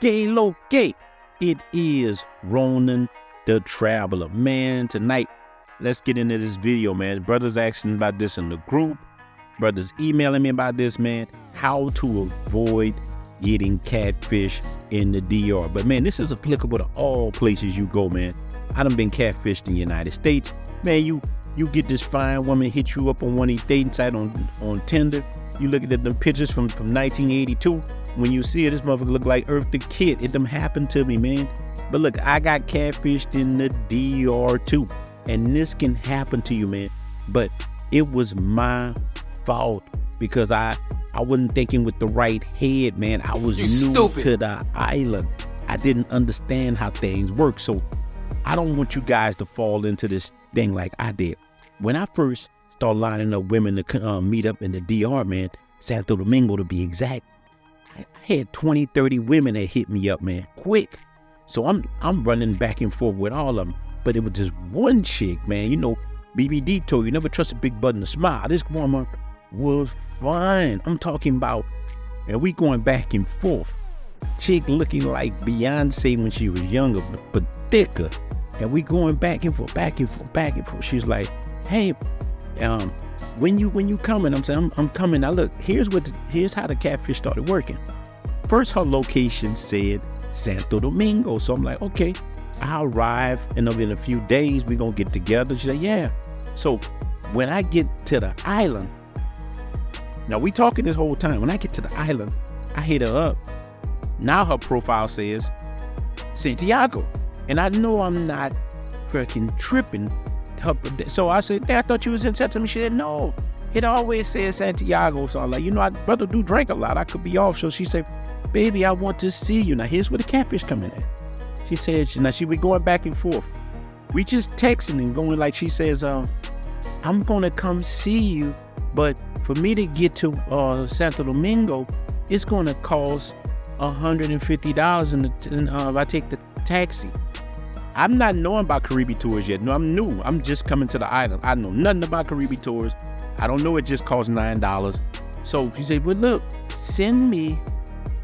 Galo Gate. It is Ronin the Traveler. Man, tonight, let's get into this video, man. Brothers asking about this in the group. Brothers emailing me about this, man. How to avoid getting catfish in the DR. But man, this is applicable to all places you go, man. I done been catfished in the United States. Man, you get this fine woman, hit you up on one of these dating sites on Tinder. You look at them pictures from 1982. When you see it, this motherfucker look like Earth the Kid. It done happened to me, man. But look, I got catfished in the DR too. And this can happen to you, man. But it was my fault because I wasn't thinking with the right head, man. I was new to the island. I didn't understand how things work. So I don't want you guys to fall into this thing like I did. When I first started lining up women to meet up in the DR, man, Santo Domingo to be exact, I had 20, 30 women that hit me up, man, quick. So I'm running back and forth with all of them. But it was just one chick, man. You know, BBD told you never trust a big butt and a smile. This woman was fine. I'm talking about, and we going back and forth. Chick looking like Beyonce when she was younger, but thicker. And we going back and forth, back and forth, back and forth. She's like, hey, when you coming? I'm saying, I'm coming. Now look, here's how the catfish started working. First, her location said Santo Domingo. So I'm like, okay, I'll arrive and in a few days we're gonna get together. She said, yeah. So when I get to the island, now we talking this whole time. When I get to the island, I hit her up. Now her profile says Santiago. And I know I'm not freaking tripping. So I said, hey, I thought you was in September. She said, no, it always says Santiago. So I'm like, you know, my brother do drink a lot. I could be off. So she said, baby, I want to see you. Now here's where the catfish come in at. She said, now she was going back and forth. We just texting and going like, she says, I'm going to come see you. But for me to get to Santo Domingo, it's going to cost $150 if I take the taxi. I'm not knowing about Caribbean tours yet. No, I'm new. I'm just coming to the island. I know nothing about Caribbean tours. I don't know. It just costs $9. So she said, well, look, send me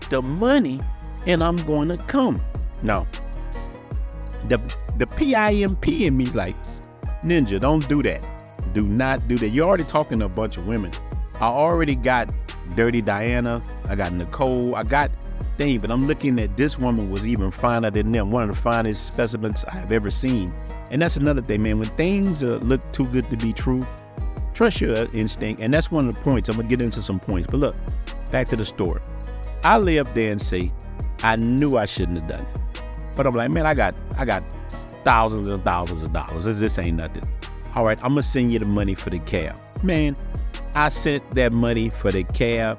the money and I'm going to come. Now, the PIMP in me like, Ninja, don't do that. Do not do that. You're already talking to a bunch of women. I already got Dirty Diana. I got Nicole. I got Thing. But I'm looking at this woman was even finer than them. One of the finest specimens I've ever seen. And that's another thing, man. When things look too good to be true, trust your instinct. And that's one of the points. I'm going to get into some points. But look, back to the story. I lay up there and say, I knew I shouldn't have done it. But I'm like, man, I got thousands and thousands of dollars. This ain't nothing. All right, I'm going to send you the money for the cab. Man, I sent that money for the cab,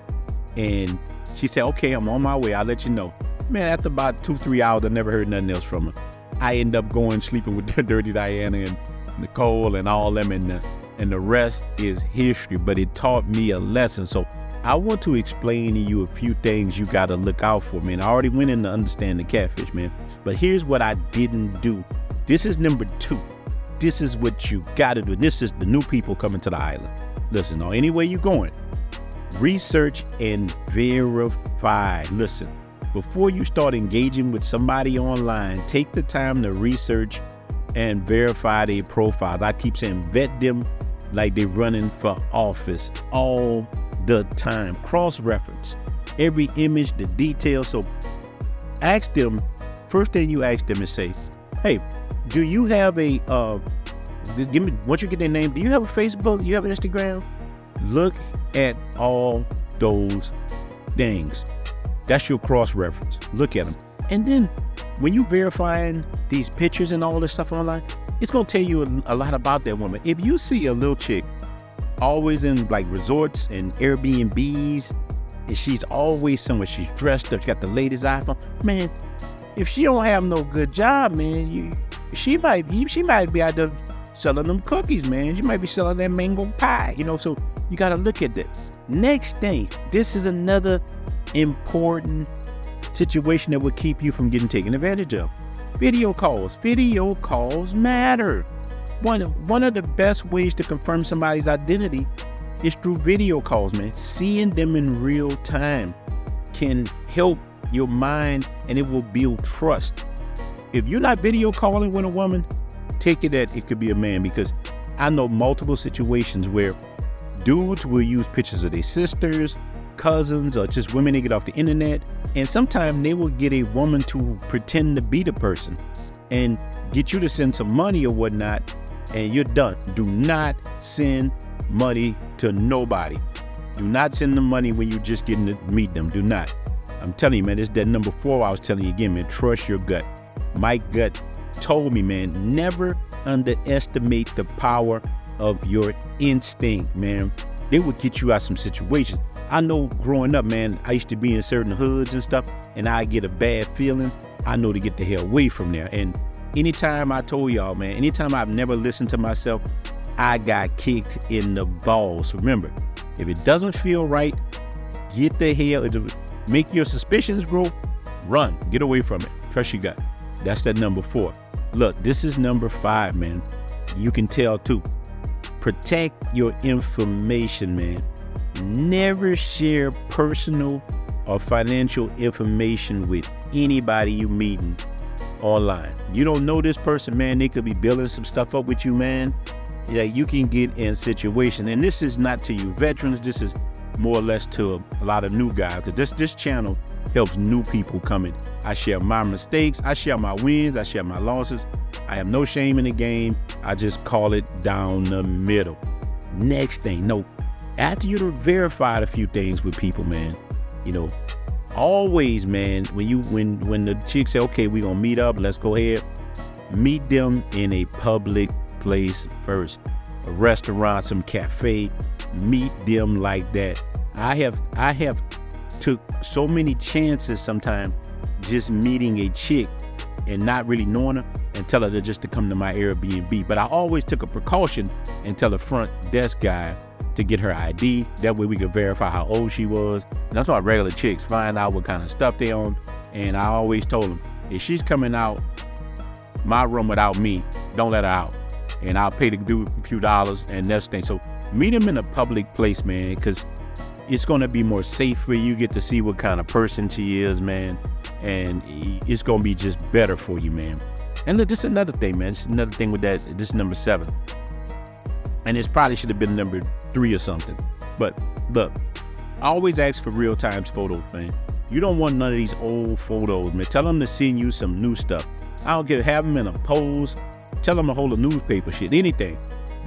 and she said, okay, I'm on my way. I'll let you know. Man, after about 2-3 hours, I never heard nothing else from her. I end up going sleeping with Dirty Diana and Nicole and all them, and the rest is history. But it taught me a lesson. So I want to explain to you a few things you got to look out for, man. I already went in to understand the catfish, man. But here's what I didn't do. This is number 2. This is what you got to do. This is the new people coming to the island. Listen, or any way you're going, research and verify. Listen, before you start engaging with somebody online, take the time to research and verify their profiles. I keep saying vet them like they're running for office all the time. Cross-reference every image, the details. So ask them, first thing you ask them is say, hey, do you have a give me, once you get their name, do you have a Facebook? You have an Instagram? Look at all those things. That's your cross-reference. Look at them. And then when you verifying these pictures and all this stuff online, it's going to tell you a lot about that woman. If you see a little chick always in like resorts and Airbnbs, and she's always somewhere, she's dressed up, she got the latest iPhone, man, if she don't have no good job, man, she might be out there selling them cookies, man. She might be selling that mango pie, you know. So you got to look at that. Next thing, this is another important situation that will keep you from getting taken advantage of. Video calls. Video calls matter. One of the best ways to confirm somebody's identity is through video calls, man. Seeing them in real time can help your mind, and it will build trust. If you're not video calling with a woman, take it that it could be a man, because I know multiple situations where dudes will use pictures of their sisters, cousins, or just women they get off the internet, and sometimes they will get a woman to pretend to be the person and get you to send some money or whatnot, and you're done. Do not send money to nobody. Do not send them money when you're just getting to meet them. Do not. I'm telling you, man, it's that number four I was telling you again, man. Trust your gut. My gut told me, man, never underestimate the power of your instinct, man. They would get you out of some situations. I know growing up, man, I used to be in certain hoods and stuff, and I get a bad feeling. I know to get the hell away from there. And anytime I told y'all, man, anytime I've never listened to myself, I got kicked in the balls. Remember, if it doesn't feel right, get the hell, make your suspicions grow, run, get away from it. Trust your gut. That's that number four. Look, this is number five, man. You can tell too. Protect your information, man. Never share personal or financial information with anybody you meeting online. You don't know this person, man. They could be building some stuff up with you, man. Yeah, you can get in situation, and this is not to you veterans. This is more or less to a lot of new guys, because this channel helps new people come in. I share my mistakes, I share my wins, I share my losses. I have no shame in the game. I just call it down the middle. Next thing, no, after you've verified a few things with people, man, you know, always, man, when the chicks say, okay, we're gonna meet up, let's go ahead, meet them in a public place first, a restaurant, some cafe, meet them like that. I have took so many chances sometimes just meeting a chick and not really knowing her and tell her to just to come to my Airbnb. But I always took a precaution and tell the front desk guy to get her ID. That way we could verify how old she was. And that's why regular chicks find out what kind of stuff they own. And I always told them, if she's coming out my room without me, don't let her out. And I'll pay the dude a few dollars and that's thing. So meet him in a public place, man, because it's going to be more safe for you. You get to see what kind of person she is, man. And it's going to be just better for you, man. And look, this is another thing, man. This is another thing with that. This is number seven. And this probably should have been number three or something. But look, I always ask for real-time photos, man. You don't want none of these old photos, man. Tell them to send you some new stuff. I don't care. Have them in a pose. Tell them to hold a newspaper shit, anything.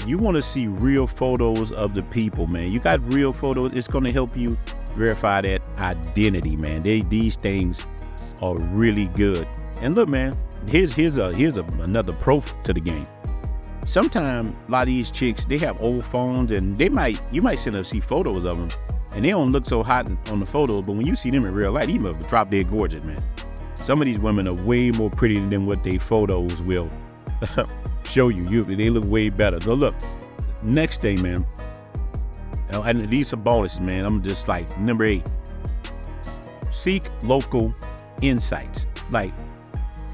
You want to see real photos of the people, man. You got real photos. It's going to help you verify that identity, man. These things are really good. And look, man, here's another pro to the game. Sometimes a lot of these chicks, they have old phones, and you might send them see photos of them, and they don't look so hot on the photos. But when you see them in real life, you must drop dead gorgeous, man. Some of these women are way more pretty than what they photos will show you. They look way better. So look, next thing, man, and these are bonuses, man. I'm just like number eight. Seek local insights, like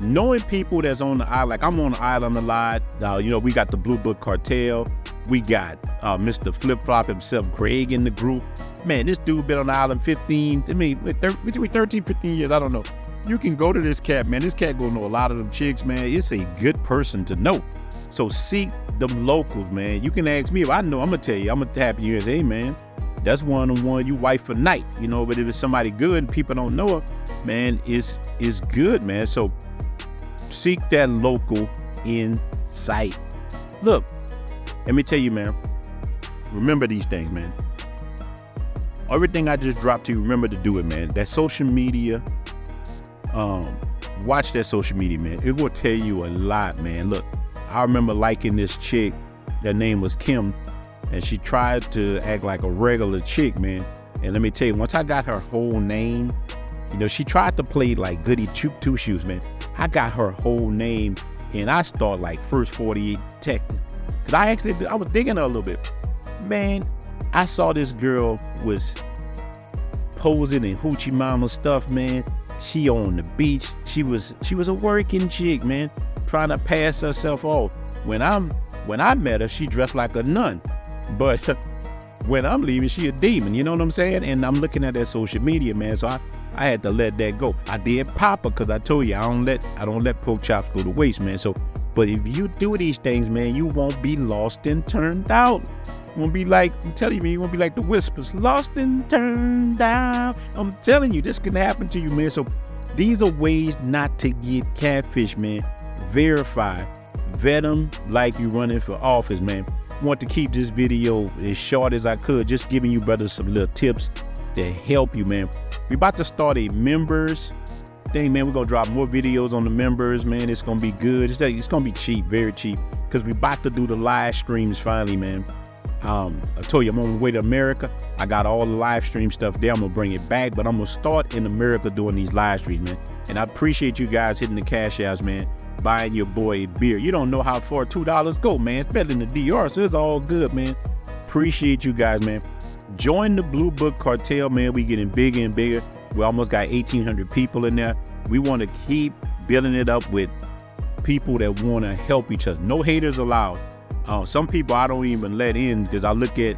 knowing people that's on the island. Like I'm on the island a lot. You know, we got the Blue Book Cartel. We got Mr. Flip Flop himself, Craig, in the group. Man, this dude been on the island 13, 15 years. I don't know. You can go to this cat, man. This cat gonna know a lot of them chicks, man. It's a good person to know. So seek them locals, man. You can ask me if I know. I'm gonna tell you. I'm gonna tap you and say, hey, man, that's one-on-one. You wife for night, you know. But if it's somebody good and people don't know her, man, it's good, man. So seek that local insight. Look, let me tell you, man. Remember these things, man. Everything I just dropped to you, remember to do it, man. That social media. Watch that social media, man. It will tell you a lot, man. Look, I remember liking this chick. Her name was Kim, and she tried to act like a regular chick, man. And let me tell you, once I got her whole name, you know, she tried to play like goody two-shoes, man. I got her whole name, and I started like first 48 detective, because I was digging her a little bit, man. I saw this girl was posing in hoochie mama stuff, man. She on the beach. She was a working chick, man, trying to pass herself off. When I met her, she dressed like a nun. But when I'm leaving, she a demon. You know what I'm saying? And I'm looking at that social media, man. So I I had to let that go. I did pop her, because I told you I don't let pork chops go to waste, man. So, but if you do these things, man, you won't be lost and turned out. Won't be like, I'm telling you, you won't be like the Whispers, lost and turned out. I'm telling you, this can happen to you, man. So these are ways not to get catfish, man. Verify, vet them like you're running for office, man. I want to keep this video as short as I could, just giving you brothers some little tips to help you, man. We're about to start a members thing, man. We're gonna drop more videos on the members, man. It's gonna be good. It's gonna be cheap, very cheap, because we're about to do the live streams finally, man. I told you I'm on the way to America. I got all the live stream stuff there. I'm gonna bring it back, but I'm gonna start in America doing these live streams, man. And I appreciate you guys hitting the cash outs, man, buying your boy a beer. You don't know how far $2 go, man. It's better than the DR, so it's all good, man. Appreciate you guys, man. Join the Blue Book Cartel, man. We getting bigger and bigger. We almost got 1,800 people in there. We want to keep building it up with people that want to help each other. No haters allowed. Some people I don't even let in because I look at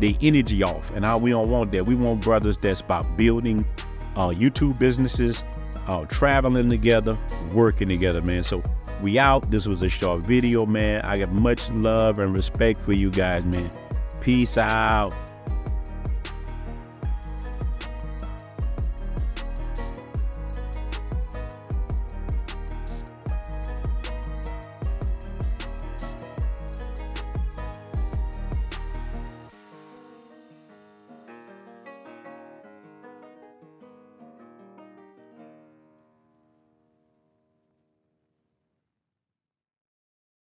the energy off, and we don't want that. We want brothers that's about building YouTube businesses, traveling together, working together, man. So we out. This was a short video, man. I got much love and respect for you guys, man. Peace out.